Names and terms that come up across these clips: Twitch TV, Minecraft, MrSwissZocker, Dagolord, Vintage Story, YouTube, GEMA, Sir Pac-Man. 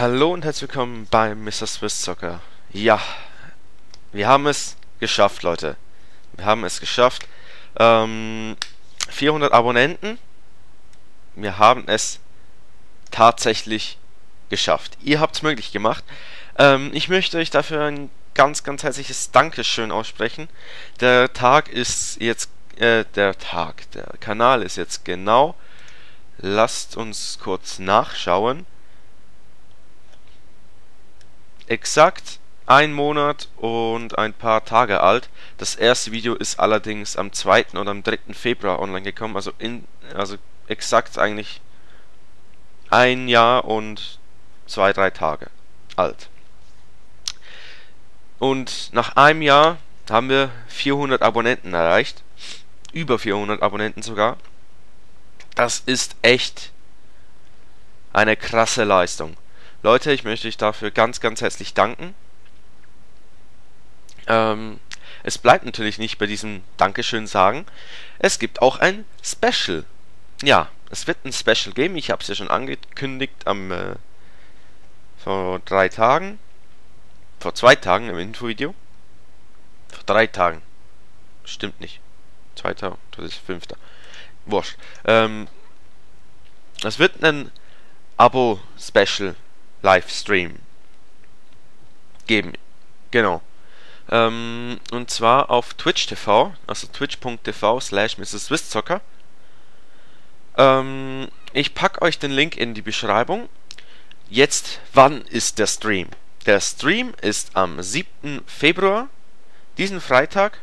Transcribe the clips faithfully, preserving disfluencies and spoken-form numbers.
Hallo und herzlich willkommen bei MrSwissZocker. Ja, wir haben es geschafft, Leute. Wir haben es geschafft. Ähm, vierhundert Abonnenten. Wir haben es tatsächlich geschafft. Ihr habt es möglich gemacht. Ähm, ich möchte euch dafür ein ganz, ganz herzliches Dankeschön aussprechen. Der Tag ist jetzt... Äh, der Tag, der Kanal ist jetzt genau... Lasst uns kurz nachschauen. Exakt ein Monat und ein paar Tage alt. Das erste Video ist allerdings am zweiten und am dritten Februar online gekommen. Also, in, also exakt eigentlich ein Jahr und zwei, drei Tage alt. Und nach einem Jahr haben wir vierhundert Abonnenten erreicht. Über vierhundert Abonnenten sogar. Das ist echt eine krasse Leistung. Leute, ich möchte euch dafür ganz, ganz herzlich danken. Ähm, es bleibt natürlich nicht bei diesem Dankeschön sagen. Es gibt auch ein Special. Ja, es wird ein Special geben. Ich habe es ja schon angekündigt am äh, vor drei Tagen. Vor zwei Tagen im Infovideo. Vor drei Tagen. Stimmt nicht. Zwei Tage, das ist fünfter. Wurscht. Ähm, es wird ein Abo-Special Livestream geben. Genau. Ähm, und zwar auf Twitch T V, also twitch punkt t v slash MrSwissZocker. Ähm, ich packe euch den Link in die Beschreibung. Jetzt, wann ist der Stream? Der Stream ist am siebten Februar, diesen Freitag,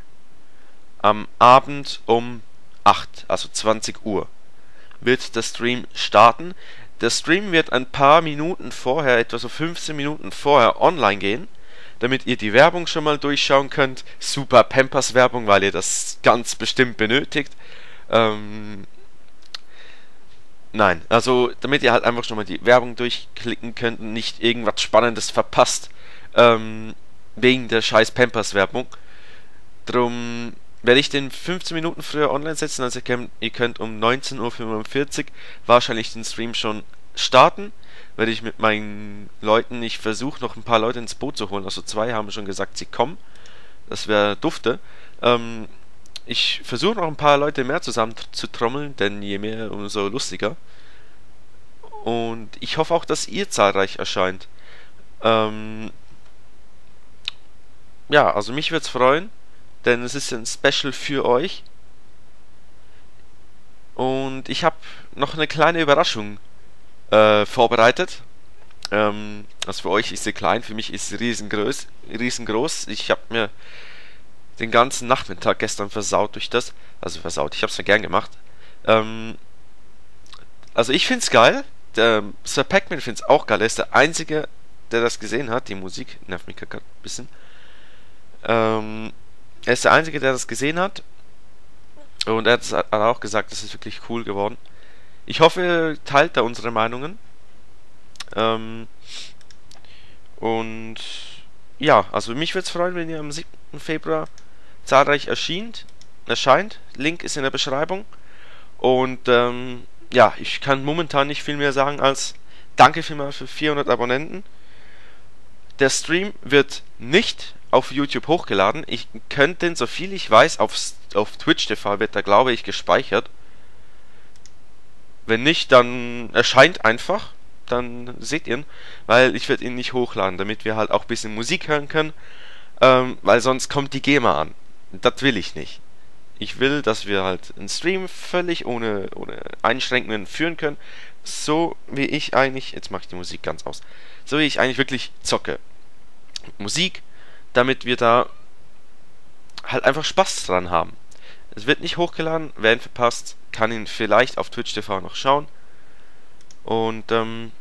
am Abend um acht, also zwanzig Uhr, wird der Stream starten. Der Stream wird ein paar Minuten vorher, etwa so fünfzehn Minuten vorher online gehen, damit ihr die Werbung schon mal durchschauen könnt. Super Pampers Werbung, weil ihr das ganz bestimmt benötigt. Ähm Nein, also damit ihr halt einfach schon mal die Werbung durchklicken könnt und nicht irgendwas Spannendes verpasst. Ähm Wegen der scheiß Pampers Werbung. Drum werde ich den fünfzehn Minuten früher online setzen, also ihr könnt, ihr könnt um neunzehn Uhr fünfundvierzig wahrscheinlich den Stream schon starten. Werde ich mit meinen Leuten, ich versuche noch ein paar Leute ins Boot zu holen, also zwei haben schon gesagt, sie kommen. Das wäre dufte. Ähm, ich versuche noch ein paar Leute mehr zusammen zu trommeln, denn je mehr, umso lustiger. Und ich hoffe auch, dass ihr zahlreich erscheint. Ähm, ja, also mich würde es freuen. Denn es ist ein Special für euch. Und ich habe noch eine kleine Überraschung äh, vorbereitet. Ähm, also für euch ist sie klein, für mich ist sie riesengroß. riesengroß. Ich habe mir den ganzen Nachmittag gestern versaut durch das. Also versaut, ich habe es mir gern gemacht. Ähm, also ich finde es geil. Der Sir Pac-Man findet es auch geil. Er ist der Einzige, der das gesehen hat. Die Musik nervt mich gerade ein bisschen. Ähm... Er ist der Einzige, der das gesehen hat. Und er hat auch gesagt, das ist wirklich cool geworden. Ich hoffe, ihr teilt da unsere Meinungen. Ähm Und ja, also mich würde es freuen, wenn ihr am siebten Februar zahlreich erscheint. erscheint. Link ist in der Beschreibung. Und ähm, ja, ich kann momentan nicht viel mehr sagen als danke vielmals für vierhundert Abonnenten. Der Stream wird nicht auf YouTube hochgeladen. Ich könnte den, so viel ich weiß, auf, auf Twitch T V wird da, glaube ich, gespeichert. Wenn nicht, dann erscheint einfach. Dann seht ihr ihn. Weil ich werde ihn nicht hochladen, damit wir halt auch ein bisschen Musik hören können. Ähm, weil sonst kommt die GEMA an. Das will ich nicht. Ich will, dass wir halt einen Stream völlig ohne, ohne Einschränkungen führen können. So wie ich eigentlich... Jetzt mache ich die Musik ganz aus. So wie ich eigentlich wirklich zocke. Musik, damit wir da halt einfach Spaß dran haben. Es wird nicht hochgeladen, wer ihn verpasst, kann ihn vielleicht auf Twitch T V noch schauen. Und ähm,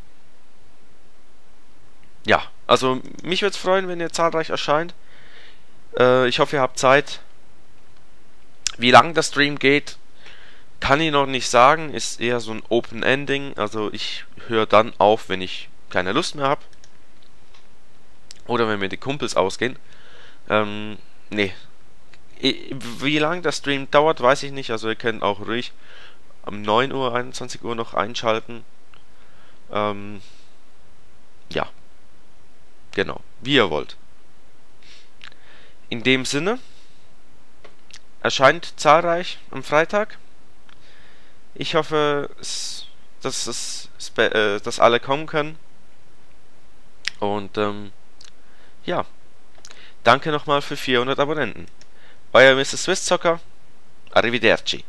ja, also mich würde es freuen, wenn ihr zahlreich erscheint. Äh, ich hoffe, ihr habt Zeit. Wie lang der Stream geht, kann ich noch nicht sagen. Ist eher so ein Open Ending. Also ich höre dann auf, wenn ich keine Lust mehr habe. Oder wenn mir die Kumpels ausgehen. Ähm, nee. Wie lange der Stream dauert, weiß ich nicht. Also ihr könnt auch ruhig um neun Uhr, einundzwanzig Uhr noch einschalten. Ähm, Ja. Genau. Wie ihr wollt. In dem Sinne, erscheint zahlreich am Freitag. Ich hoffe, dass, es, dass alle kommen können. Und ähm, ja. Danke nochmal für vierhundert Abonnenten. Euer MrSwissZocker. Arrivederci.